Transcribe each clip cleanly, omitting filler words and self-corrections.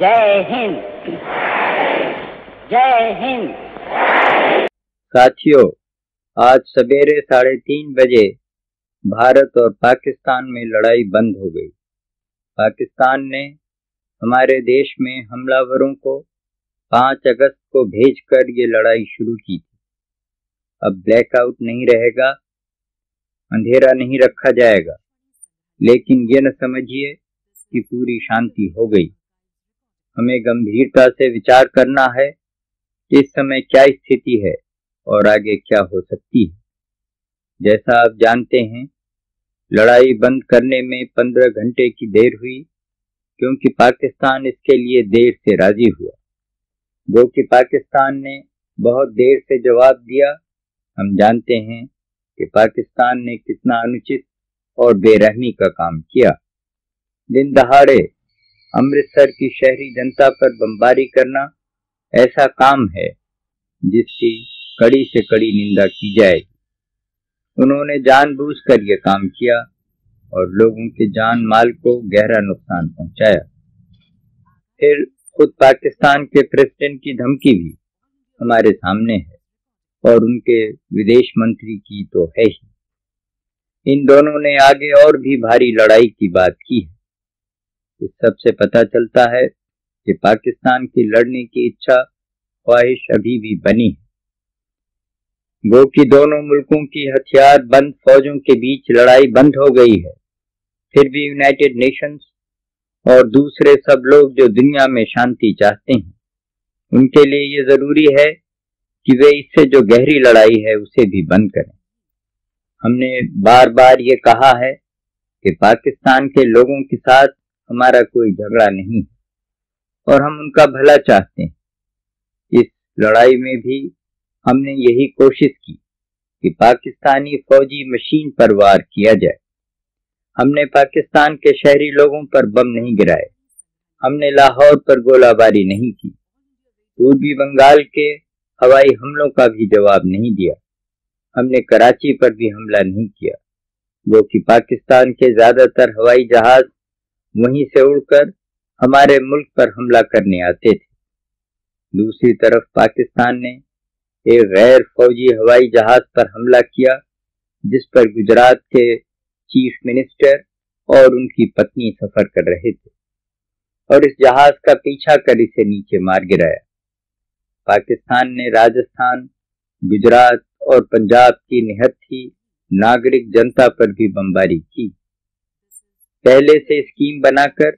जय हिंद, जय हिंद। साथियों, आज सवेरे 3:30 बजे भारत और पाकिस्तान में लड़ाई बंद हो गई। पाकिस्तान ने हमारे देश में हमलावरों को 5 अगस्त को भेजकर ये लड़ाई शुरू की थी। अब ब्लैकआउट नहीं रहेगा, अंधेरा नहीं रखा जाएगा, लेकिन ये न समझिए कि पूरी शांति हो गई। हमें गंभीरता से विचार करना है कि इस समय क्या स्थिति है और आगे क्या हो सकती है। जैसा आप जानते हैं, लड़ाई बंद करने में 15 घंटे की देर हुई, क्योंकि पाकिस्तान इसके लिए देर से राजी हुआ। जो कि पाकिस्तान ने बहुत देर से जवाब दिया। हम जानते हैं कि पाकिस्तान ने कितना अनुचित और बेरहमी का काम किया। दिन दहाड़े अमृतसर की शहरी जनता पर बमबारी करना ऐसा काम है जिसकी कड़ी से कड़ी निंदा की जाएगी। उन्होंने जानबूझकर यह काम किया और लोगों के जान माल को गहरा नुकसान पहुंचाया। फिर खुद पाकिस्तान के प्रेसिडेंट की धमकी भी हमारे सामने है और उनके विदेश मंत्री की तो है ही। इन दोनों ने आगे और भी भारी लड़ाई की बात की है। इस सब से पता चलता है कि पाकिस्तान की लड़ने की इच्छा, ख्वाहिश अभी भी बनी है। गो कि दोनों मुल्कों की हथियार बंद फौजों के बीच लड़ाई बंद हो गई है, फिर भी यूनाइटेड नेशंस और दूसरे सब लोग जो दुनिया में शांति चाहते हैं, उनके लिए ये जरूरी है कि वे इससे जो गहरी लड़ाई है उसे भी बंद करें। हमने बार बार ये कहा है कि पाकिस्तान के लोगों के साथ हमारा कोई झगड़ा नहीं है और हम उनका भला चाहते हैं। इस लड़ाई में भी हमने यही कोशिश की कि पाकिस्तानी फौजी मशीन पर वार किया जाए। हमने पाकिस्तान के शहरी लोगों पर बम नहीं गिराए, हमने लाहौर पर गोलाबारी नहीं की, पूर्वी बंगाल के हवाई हमलों का भी जवाब नहीं दिया, हमने कराची पर भी हमला नहीं किया, जो कि पाकिस्तान के ज्यादातर हवाई जहाज वहीं से उड़कर हमारे मुल्क पर हमला करने आते थे। दूसरी तरफ पाकिस्तान ने एक गैर फौजी हवाई जहाज पर हमला किया, जिस पर गुजरात के चीफ मिनिस्टर और उनकी पत्नी सफर कर रहे थे और इस जहाज का पीछा कर इसे नीचे मार गिराया। पाकिस्तान ने राजस्थान, गुजरात और पंजाब की निहत्थी नागरिक जनता पर भी बमबारी की। पहले से स्कीम बनाकर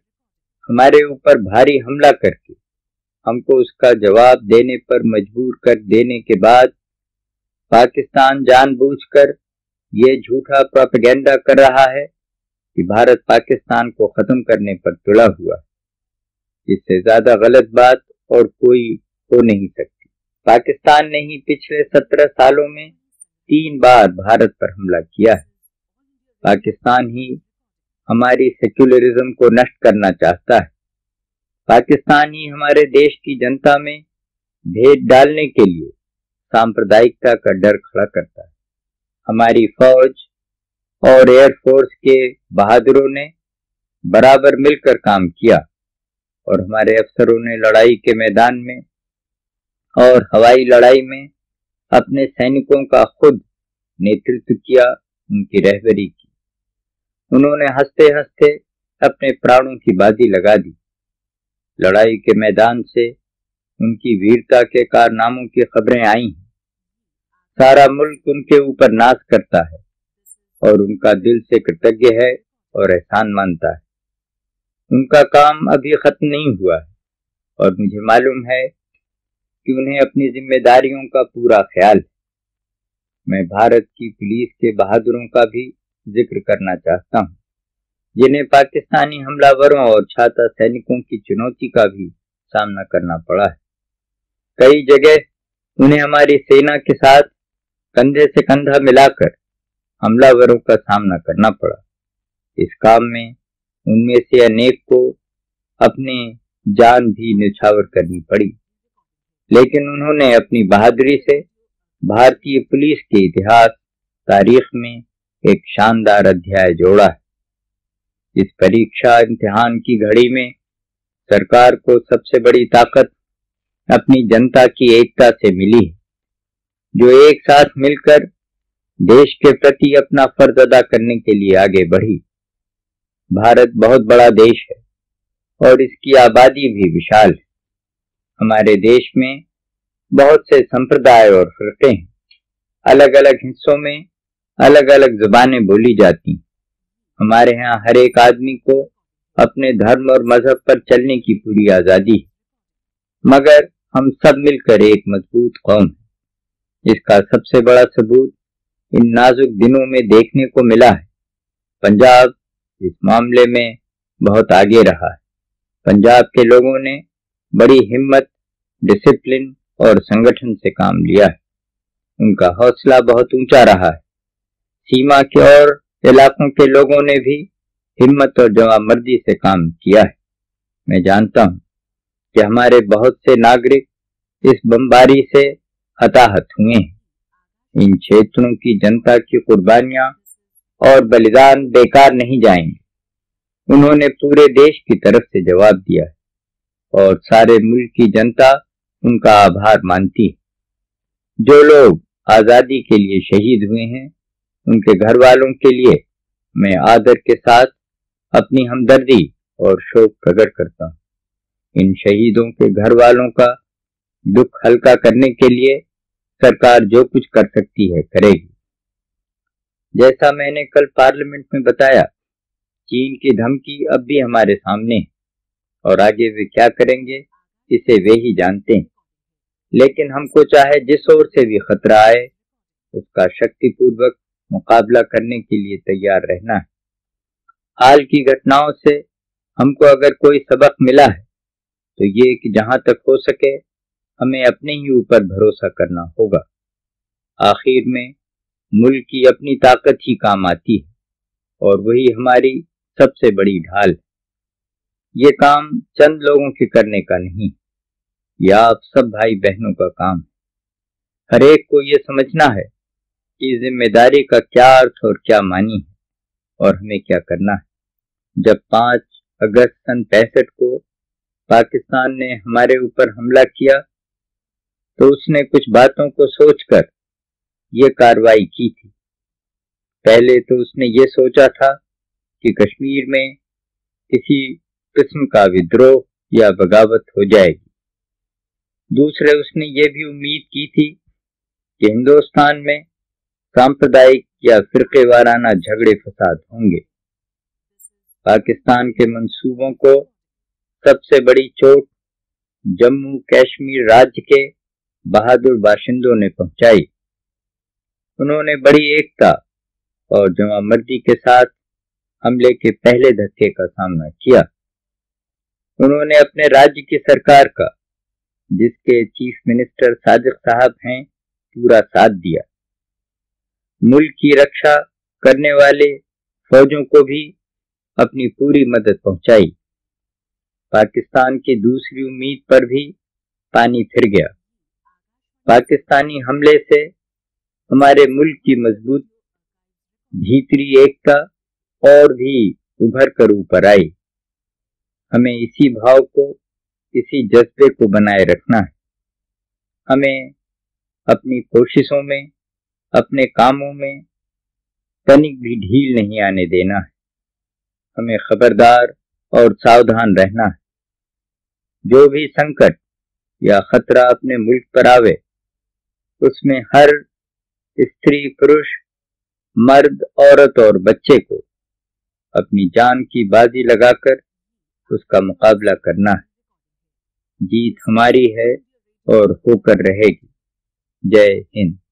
हमारे ऊपर भारी हमला करके हमको उसका जवाब देने पर मजबूर कर देने के बाद पाकिस्तान जानबूझकर ये झूठा प्रोपेगेंडा कर रहा है कि भारत पाकिस्तान को खत्म करने पर तुला हुआ है। इससे ज्यादा गलत बात और कोई हो नहीं सकती। पाकिस्तान ने ही पिछले 17 सालों में 3 बार भारत पर हमला किया है। पाकिस्तान ही हमारी सेक्युलरिज्म को नष्ट करना चाहता है। पाकिस्तान ही हमारे देश की जनता में भेद डालने के लिए सांप्रदायिकता का डर खड़ा करता है। हमारी फौज और एयरफोर्स के बहादुरों ने बराबर मिलकर काम किया और हमारे अफसरों ने लड़ाई के मैदान में और हवाई लड़ाई में अपने सैनिकों का खुद नेतृत्व किया, उनकी रहबरी की। उन्होंने हंसते हंसते अपने प्राणों की बाजी लगा दी। लड़ाई के मैदान से उनकी वीरता के कारनामों की खबरें आई हैं। सारा मुल्क उनके ऊपर नाज करता है और उनका दिल से कृतज्ञ है और एहसान मानता है। उनका काम अभी खत्म नहीं हुआ है और मुझे मालूम है कि उन्हें अपनी जिम्मेदारियों का पूरा ख्याल है। मैं भारत की पुलिस के बहादुरों का भी जिक्र करना चाहता हूँ, जिन्हें पाकिस्तानी हमलावरों और छाता सैनिकों की चुनौती का भी सामना करना पड़ा है। कई जगह उन्हें हमारी सेना के साथ कंधे से कंधा मिलाकर हमलावरों का सामना करना पड़ा। इस काम में उनमें से अनेक को अपनी जान भी न्यौछावर करनी पड़ी, लेकिन उन्होंने अपनी बहादुरी से भारतीय पुलिस के इतिहास, तारीख में एक शानदार अध्याय जोड़ा है। इस परीक्षा इम्तिहान की घड़ी में सरकार को सबसे बड़ी ताकत अपनी जनता की एकता से मिली है, जो एक साथ मिलकर देश के प्रति अपना फर्ज अदा करने के लिए आगे बढ़ी। भारत बहुत बड़ा देश है और इसकी आबादी भी विशाल है। हमारे देश में बहुत से संप्रदाय और फिरके हैं। अलग अलग हिस्सों में अलग अलग जुबानें बोली जाती। हमारे यहाँ हर एक आदमी को अपने धर्म और मजहब पर चलने की पूरी आजादी है, मगर हम सब मिलकर एक मजबूत कौम है। इसका सबसे बड़ा सबूत इन नाजुक दिनों में देखने को मिला है। पंजाब इस मामले में बहुत आगे रहा है। पंजाब के लोगों ने बड़ी हिम्मत, डिसिप्लिन और संगठन से काम लिया है। उनका हौसला बहुत ऊंचा रहा है। सीमा के और इलाकों के लोगों ने भी हिम्मत और जवामर्दी से काम किया है। मैं जानता हूं कि हमारे बहुत से नागरिक इस बमबारी से हताहत हुए हैं। इन क्षेत्रों की जनता की कुर्बानियां और बलिदान बेकार नहीं जाएंगे। उन्होंने पूरे देश की तरफ से जवाब दिया है और सारे मुल्क की जनता उनका आभार मानती है। जो लोग आजादी के लिए शहीद हुए हैं, उनके घर वालों के लिए मैं आदर के साथ अपनी हमदर्दी और शोक प्रकट करता हूं। इन शहीदों के घर वालों का दुख हल्का करने के लिए सरकार जो कुछ कर सकती है करेगी। जैसा मैंने कल पार्लियामेंट में बताया, चीन की धमकी अब भी हमारे सामने है और आगे वे क्या करेंगे इसे वे ही जानते हैं। लेकिन हमको चाहे जिस ओर से भी खतरा आए, उसका शक्तिपूर्वक मुकाबला करने के लिए तैयार रहना है। हाल की घटनाओं से हमको अगर कोई सबक मिला है तो ये कि जहां तक हो सके हमें अपने ही ऊपर भरोसा करना होगा। आखिर में मुल्क की अपनी ताकत ही काम आती है और वही हमारी सबसे बड़ी ढाल है। ये काम चंद लोगों के करने का नहीं, यह आप सब भाई बहनों का काम है। हर एक को ये समझना है कि जिम्मेदारी का क्या अर्थ और क्या मानी है और हमें क्या करना है। जब 5 अगस्त सन 65 को पाकिस्तान ने हमारे ऊपर हमला किया तो उसने कुछ बातों को सोचकर ये कार्रवाई की थी। पहले तो उसने ये सोचा था कि कश्मीर में किसी किस्म का विद्रोह या बगावत हो जाएगी। दूसरे, उसने ये भी उम्मीद की थी कि हिंदुस्तान में सांप्रदायिक या फिरके वाराना झगड़े फसाद होंगे। पाकिस्तान के मंसूबों को सबसे बड़ी चोट जम्मू कश्मीर राज्य के बहादुर बाशिंदों ने पहुंचाई। उन्होंने बड़ी एकता और जमामर्दी के साथ हमले के पहले धक्के का सामना किया। उन्होंने अपने राज्य की सरकार का, जिसके चीफ मिनिस्टर सादिक साहब हैं, पूरा साथ दिया। मुल्क की रक्षा करने वाले फौजों को भी अपनी पूरी मदद पहुंचाई। पाकिस्तान की दूसरी उम्मीद पर भी पानी फिर गया। पाकिस्तानी हमले से हमारे मुल्क की मजबूत भीतरी एकता और भी उभर कर ऊपर आई। हमें इसी भाव को, इसी जज्बे को बनाए रखना है। हमें अपनी कोशिशों में, अपने कामों में तनिक भी ढील नहीं आने देना है। हमें खबरदार और सावधान रहना है। जो भी संकट या खतरा अपने मुल्क पर आवे, उसमें हर स्त्री, पुरुष, मर्द, औरत और बच्चे को अपनी जान की बाजी लगाकर उसका मुकाबला करना है। जीत हमारी है और होकर रहेगी। जय हिंद।